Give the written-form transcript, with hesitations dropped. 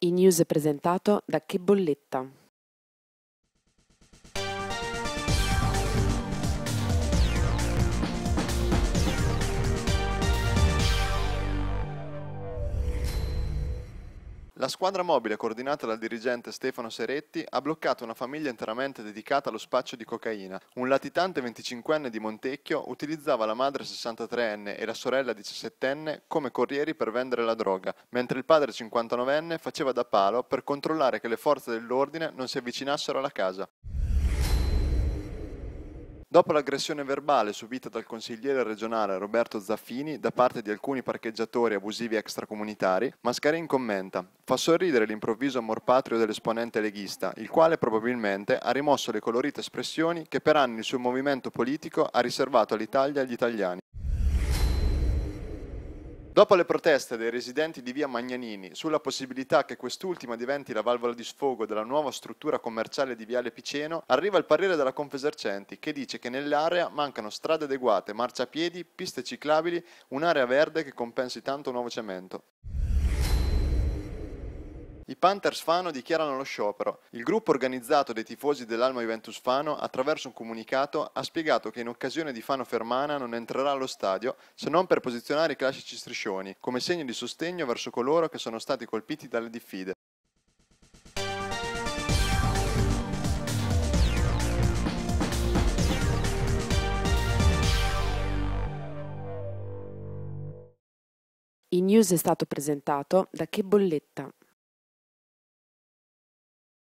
In News è presentato da Che Bolletta. La squadra mobile coordinata dal dirigente Stefano Seretti ha bloccato una famiglia interamente dedicata allo spaccio di cocaina. Un latitante 25enne di Montecchio utilizzava la madre 63enne e la sorella 17enne come corrieri per vendere la droga, mentre il padre 59enne faceva da palo per controllare che le forze dell'ordine non si avvicinassero alla casa. Dopo l'aggressione verbale subita dal consigliere regionale Roberto Zaffini da parte di alcuni parcheggiatori abusivi extracomunitari, Mascarin commenta: "Fa sorridere l'improvviso amor patrio dell'esponente leghista, il quale probabilmente ha rimosso le colorite espressioni che per anni il suo movimento politico ha riservato all'Italia e agli italiani". Dopo le proteste dei residenti di via Magnanini sulla possibilità che quest'ultima diventi la valvola di sfogo della nuova struttura commerciale di viale Piceno, arriva il parere della Confesercenti che dice che nell'area mancano strade adeguate, marciapiedi, piste ciclabili, un'area verde che compensi tanto nuovo cemento. I Panthers Fano dichiarano lo sciopero. Il gruppo organizzato dei tifosi dell'Alma Juventus Fano, attraverso un comunicato, ha spiegato che in occasione di Fano Fermana non entrerà allo stadio se non per posizionare i classici striscioni, come segno di sostegno verso coloro che sono stati colpiti dalle diffide. In News è stato presentato da Che Bolletta.